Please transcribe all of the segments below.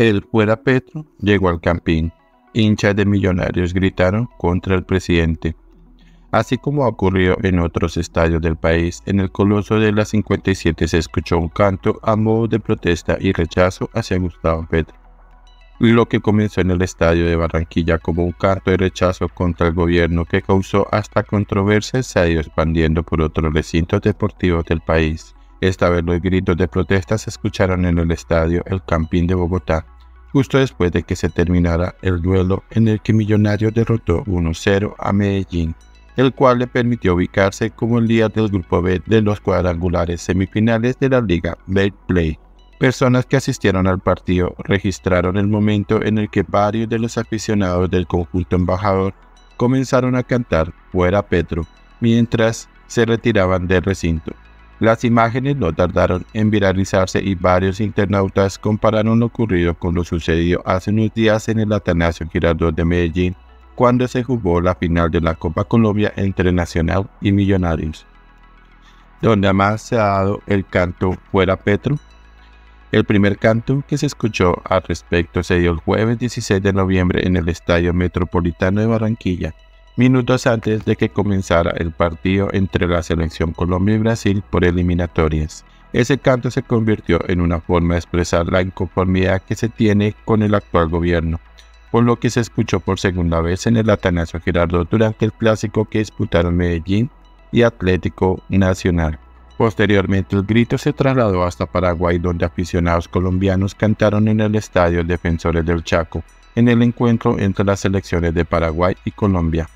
El fuera Petro llegó al Campín. Hinchas de Millonarios gritaron contra el presidente. Así como ocurrió en otros estadios del país, en el Coloso de las 57 se escuchó un canto a modo de protesta y rechazo hacia Gustavo Petro. Lo que comenzó en el estadio de Barranquilla como un canto de rechazo contra el gobierno que causó hasta controversia se ha ido expandiendo por otros recintos deportivos del país. Esta vez los gritos de protesta se escucharon en el estadio El Campín de Bogotá, justo después de que se terminara el duelo en el que Millonarios derrotó 1-0 a Medellín, el cual le permitió ubicarse como el líder del grupo B de los cuadrangulares semifinales de la Liga BetPlay. Personas que asistieron al partido registraron el momento en el que varios de los aficionados del conjunto embajador comenzaron a cantar "Fuera Petro" mientras se retiraban del recinto. Las imágenes no tardaron en viralizarse y varios internautas compararon lo ocurrido con lo sucedido hace unos días en el Atanasio Girardot de Medellín, cuando se jugó la final de la Copa Colombia entre Nacional y Millonarios, donde más se ha dado el canto "Fuera Petro". El primer canto que se escuchó al respecto se dio el jueves 16 de noviembre en el Estadio Metropolitano de Barranquilla, minutos antes de que comenzara el partido entre la selección Colombia y Brasil por eliminatorias. Ese canto se convirtió en una forma de expresar la inconformidad que se tiene con el actual gobierno, por lo que se escuchó por segunda vez en el Atanasio Girardot durante el clásico que disputaron Medellín y Atlético Nacional. Posteriormente el grito se trasladó hasta Paraguay, donde aficionados colombianos cantaron en el estadio Defensores del Chaco, en el encuentro entre las selecciones de Paraguay y Colombia.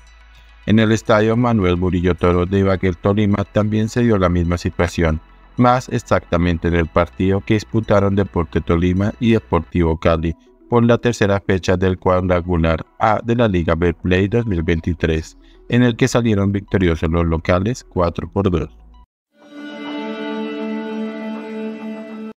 En el estadio Manuel Murillo Toro de Deportes Tolima también se dio la misma situación, más exactamente en el partido que disputaron Deportes Tolima y Deportivo Cali, por la tercera fecha del cuadrangular A de la Liga BetPlay 2023, en el que salieron victoriosos los locales 4-2.